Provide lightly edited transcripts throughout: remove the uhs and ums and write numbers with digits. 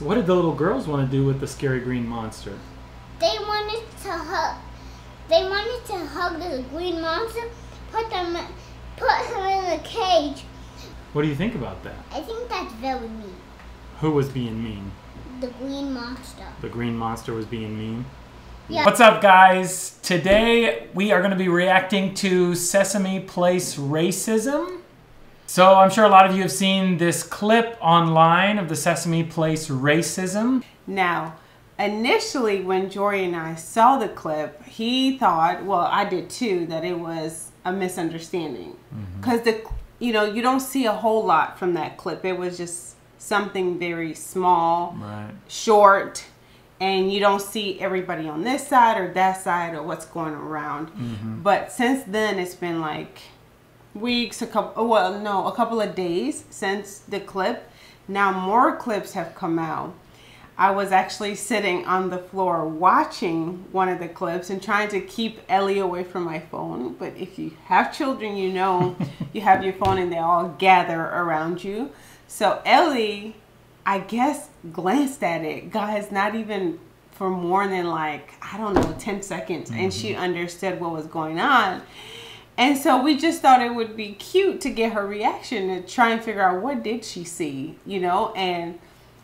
So what did the little girls want to do with the scary green monster? They wanted to hug the green monster, put him in a cage. What do you think about that? I think that's very mean. Who was being mean? The green monster. The green monster was being mean? Yeah. What's up, guys? Today we are going to be reacting to Sesame Place racism. So I'm sure a lot of you have seen this clip online of the Sesame Place racism. Now, initially when Jory and I saw the clip, he thought, well, I did too, that it was a misunderstanding. Because you know, you don't see a whole lot from that clip. It was just something very small, right, short, and you don't see everybody on this side or that side or what's going around. But since then, it's been like weeks, a couple of days since the clip. Now more clips have come out. I was actually sitting on the floor watching one of the clips and trying to keep Ellie away from my phone. But if you have children, you know, you have your phone and they all gather around you. So Ellie, I guess, glanced at it, guys, not even for more than like, I don't know, 10 seconds. And she understood what was going on. And so we just thought it would be cute to get her reaction and try and figure out what did she see, you know, and...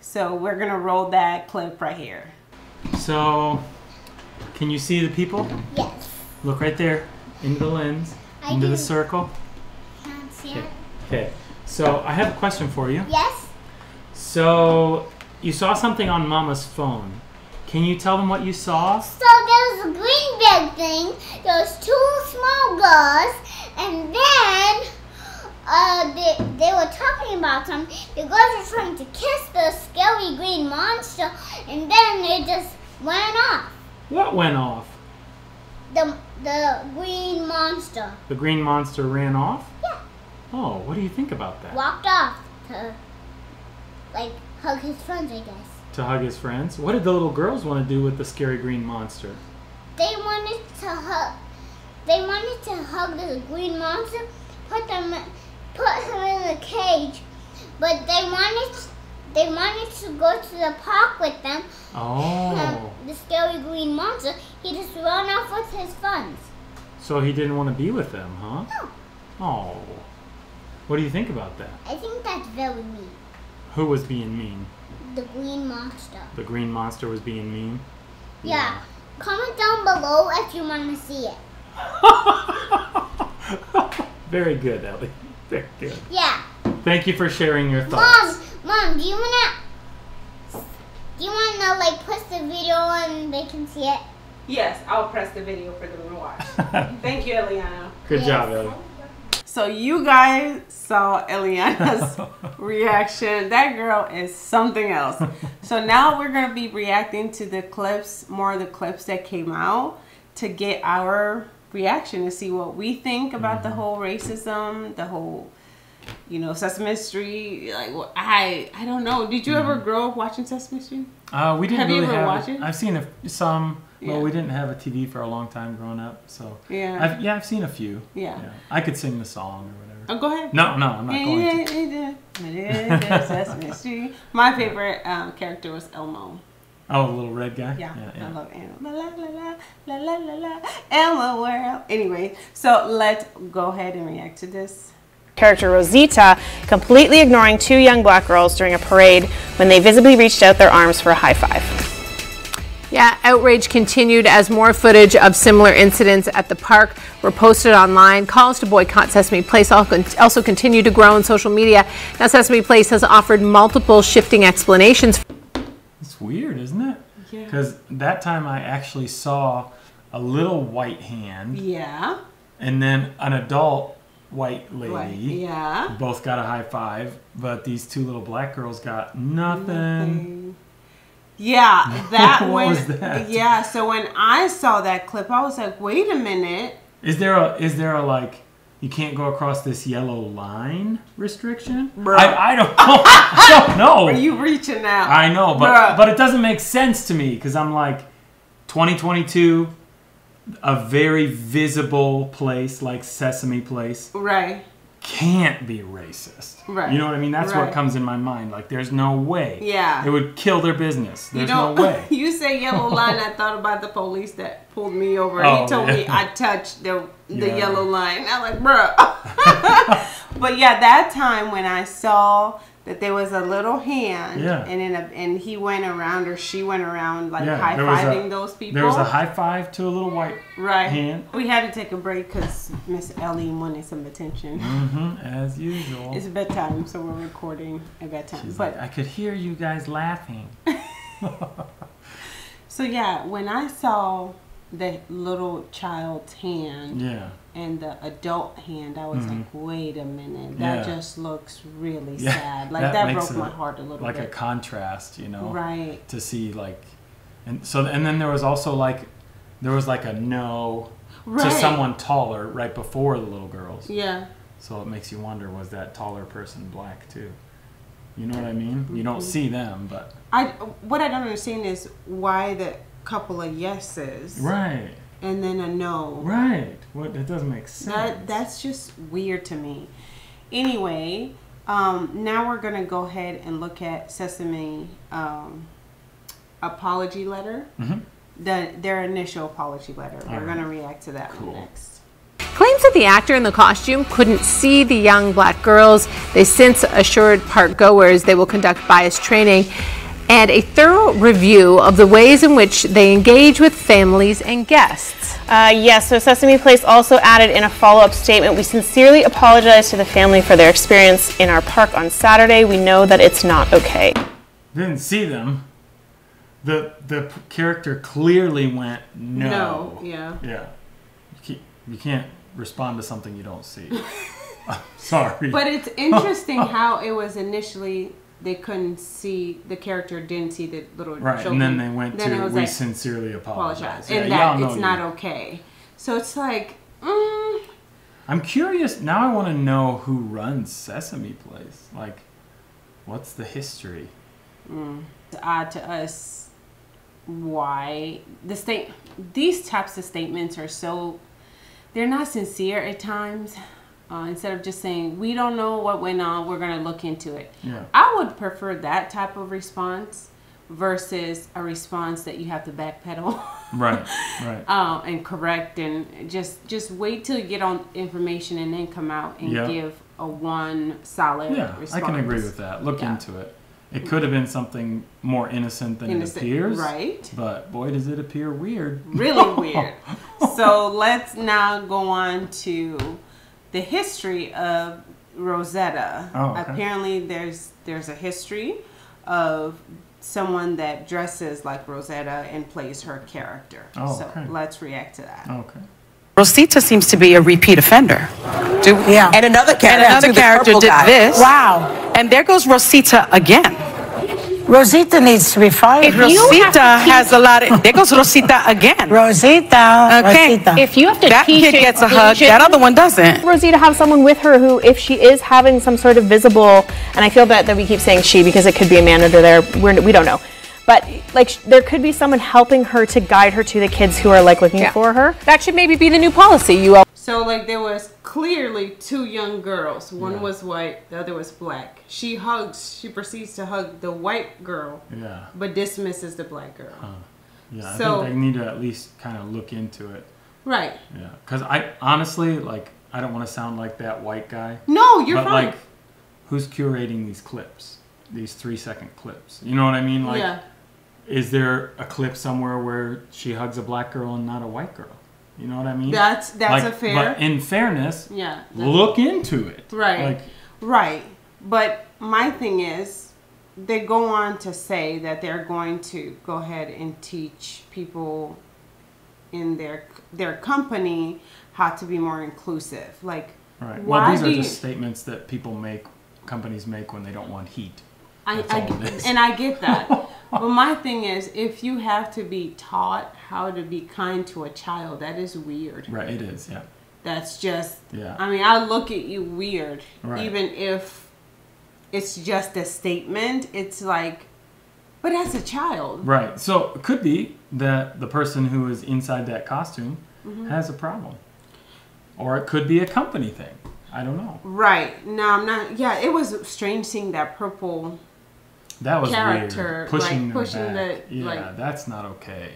So we're going to roll that clip right here. So, can you see the people? Yes. Look right there, into the lens, into the circle. I can't see it. Okay, so I have a question for you. Yes. So, you saw something on Mama's phone. Can you tell them what you saw? So, there was a green bag thing, there was two small girls, and then... they were talking about something. The girls were trying to kiss the scary green monster, and then it just went off. What went off? The green monster. The green monster ran off? Yeah. Oh, what do you think about that? Walked off to, like, hug his friends, I guess. To hug his friends? What did the little girls want to do with the scary green monster? They wanted to hug the green monster, put him in a cage, but they wanted to go to the park with them. Oh. The scary green monster, he just ran off with his friends. So he didn't want to be with them, huh? No. Oh. What do you think about that? I think that's very mean. Who was being mean? The green monster. The green monster was being mean? Yeah. Comment down below if you want to see it. Very good, Ellie. Very good. Yeah. Thank you for sharing your thoughts. Mom, do you wanna like press the video and they can see it? Yes, I'll press the video for them to watch. Thank you, Eliana. Good job, Ellie. So you guys saw Eliana's reaction. That girl is something else. So now we're gonna be reacting to the clips, more of the clips that came out, to get our reaction to see what we think about the whole racism, the whole, you know, Sesame Street. Like, well, I don't know. Did you ever grow up watching Sesame Street? We didn't. Have you ever watched it? I've seen some. Yeah. Well, we didn't have a TV for a long time growing up, so yeah, I've seen a few. Yeah. I could sing the song or whatever. Oh, go ahead. No, I'm not going to. Sesame Street. My favorite character was Elmo. Oh, the little red guy? Yeah, yeah. I love Elmo. La, la, la, la, la, la, la, Elmo world. Anyway, so let's go ahead and react to this. Character Rosita completely ignoring two young black girls during a parade when they visibly reached out their arms for a high five. Yeah, outrage continued as more footage of similar incidents at the park were posted online. Calls to boycott Sesame Place also continue to grow on social media. Now, Sesame Place has offered multiple shifting explanations. It's weird, isn't it? Yeah. Because that time I actually saw a little white hand. Yeah. And then an adult white lady. Right. Yeah. Both got a high five, but these two little black girls got nothing. Yeah, that what was that? Yeah, so when I saw that clip, I was like, wait a minute. Is there a like, you can't go across this yellow line restriction? I don't know. I don't know. Are you reaching out? I know, but it doesn't make sense to me because I'm like, 2022, a very visible place like Sesame Place. Right. can't be racist. Right. You know what I mean? That's right. What comes in my mind. Like, there's no way. Yeah. It would kill their business. There's no way. You say yellow line, I thought about the police that pulled me over. And he told me I touched the yellow line. I'm like, bruh. But yeah, that time when I saw that there was a little hand, and he went around, or she went around, like high-fiving those people. There was a high five to a little white hand. We had to take a break because Miss Ellie wanted some attention. Mm-hmm, as usual. It's bedtime, so we're recording at bedtime. She's like, I could hear you guys laughing. So yeah, when I saw the little child's hand and the adult hand, I was like, wait a minute, that just looks really sad. Like that broke my heart a little bit. Like a contrast, you know, to see like, and so, and then there was also like, there was like a no to someone taller right before the little girls. Yeah. So it makes you wonder, was that taller person black too? You know what I mean? You don't see them, but what I don't understand is why the couple of yeses and then a no, what, that doesn't make sense. That's just weird to me. Anyway, now we're gonna go ahead and look at Sesame apology letter, their initial apology letter. We're gonna react to that one next. Claims that the actor in the costume couldn't see the young black girls. They since assured park goers they will conduct bias training and a thorough review of the ways in which they engage with families and guests. Yes, so Sesame Place also added in a follow-up statement, we sincerely apologize to the family for their experience in our park on Saturday. We know that it's not okay. Didn't see them. The character clearly went no. No, yeah. You can't respond to something you don't see. I'm sorry. But it's interesting how it was initially... They couldn't see, the character didn't see the little children. And then they went to, we like, sincerely apologize. And that it's not okay. So it's like, I'm curious, now I want to know who runs Sesame Place. Like, what's the history? It's odd to us why. These types of statements are so, they're not sincere at times. Instead of just saying, we don't know what went on, we're going to look into it. Yeah. I would prefer that type of response versus a response that you have to backpedal. And correct, and just wait till you get on information and then come out and give a one solid response. I can agree with that. Look into it. It could have been something more innocent than it appears. Right. But boy, does it appear weird. Really weird. So let's now go on to... the history of Rosetta. Apparently there's a history of someone that dresses like Rosetta and plays her character. So let's react to that. Rosita seems to be a repeat offender. And another character, did this. Wow. And there goes Rosita again. Rosita needs to be fired. If Rosita has a lot of... There goes Rosita again. Rosita. Okay. Rosita. If you have to that teach... That kid gets a hug. That other one doesn't. Rosita have someone with her who, if she is having some sort of visible... And I feel bad that we keep saying she because it could be a manager there. We don't know. But like, there could be someone helping her to guide her to the kids who are like looking for her. That should maybe be the new policy. So like there was clearly two young girls. One was white, the other was black. She proceeds to hug the white girl, but dismisses the black girl. Yeah, so, I think they need to at least kind of look into it. Right. Yeah, because I honestly, like, I don't want to sound like that white guy. No, you're fine. But like, who's curating these clips? These 3-second clips? You know what I mean? Like, is there a clip somewhere where she hugs a black girl and not a white girl? You know what I mean? That's like, a fair. But in fairness, look into it. Right. Like, right. But my thing is, they go on to say that they're going to go ahead and teach people in their company how to be more inclusive. Like, right. Well, these are just statements that people make, companies make when they don't want heat. I get that. But my thing is, if you have to be taught how to be kind to a child, that is weird. Right, it is, yeah. That's just, I mean, I look at you weird. Right. Even if it's just a statement, it's like, but as a child. Right, so it could be that the person who is inside that costume has a problem. Or it could be a company thing. I don't know. Right. No, I'm not. Yeah, it was strange seeing that purple character. That was weird. Pushing them back. Yeah, like, that's not okay.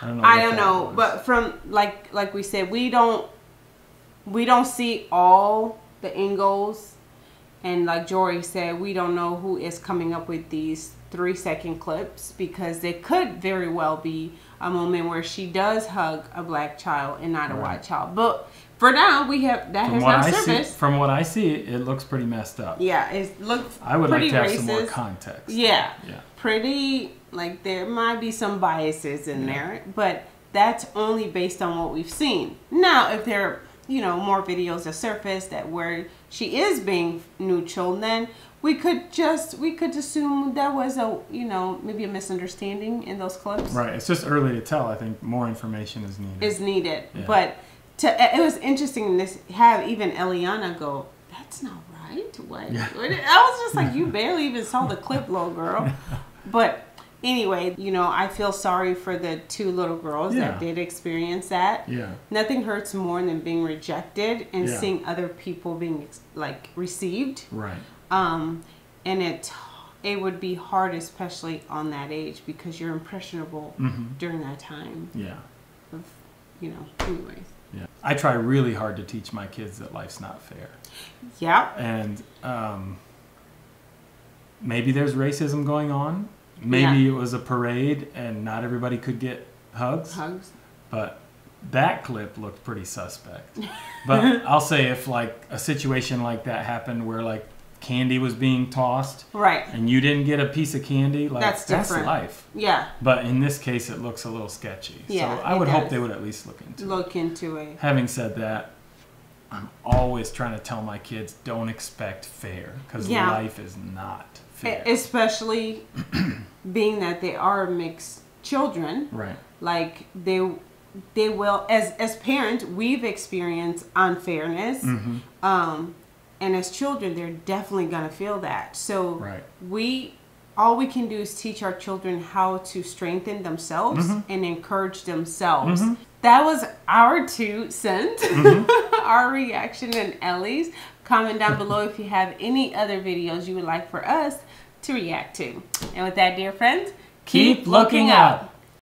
I don't know. But from, like we said, we don't see all the angles. And like Jory said, we don't know who is coming up with these 3-second clips, because they could very well be a moment where she does hug a black child and not a white child. But for now, we have that has not surfaced. From what I see, it looks pretty messed up. Yeah, it looks. I would like to have some more context. Yeah, yeah. Pretty, like there might be some biases in there, but that's only based on what we've seen. Now, if there are, you know, more videos that surface that where she is being neutral, then we could assume that was a, you know, maybe a misunderstanding in those clips. Right. It's just early to tell. I think more information is needed. Yeah. But it was interesting to have even Eliana go, that's not right. What? Yeah. I was just like, you barely even saw the clip, little girl. But anyway, you know, I feel sorry for the two little girls that did experience that. Yeah. Nothing hurts more than being rejected and seeing other people being like received. Right. And it would be hard, especially on that age, because you're impressionable during that time. Yeah. Of, you know, anyways. Yeah. I try really hard to teach my kids that life's not fair. Yeah. And maybe there's racism going on. Maybe it was a parade and not everybody could get hugs. But that clip looked pretty suspect. But I'll say, if like a situation like that happened where like candy was being tossed, right, and you didn't get a piece of candy, like that's life. Yeah. But in this case, it looks a little sketchy. Yeah, so I would hope they would at least look into it. Having said that, I'm always trying to tell my kids, don't expect fair, because life is not fair. Especially being that they are mixed children. Right. Like they will, as parents, we've experienced unfairness. And as children, they're definitely going to feel that. So all we can do is teach our children how to strengthen themselves and encourage themselves. That was our 2 cents, our reaction, and Ellie's. Comment down below if you have any other videos you would like for us to react to. And with that, dear friends, keep looking up.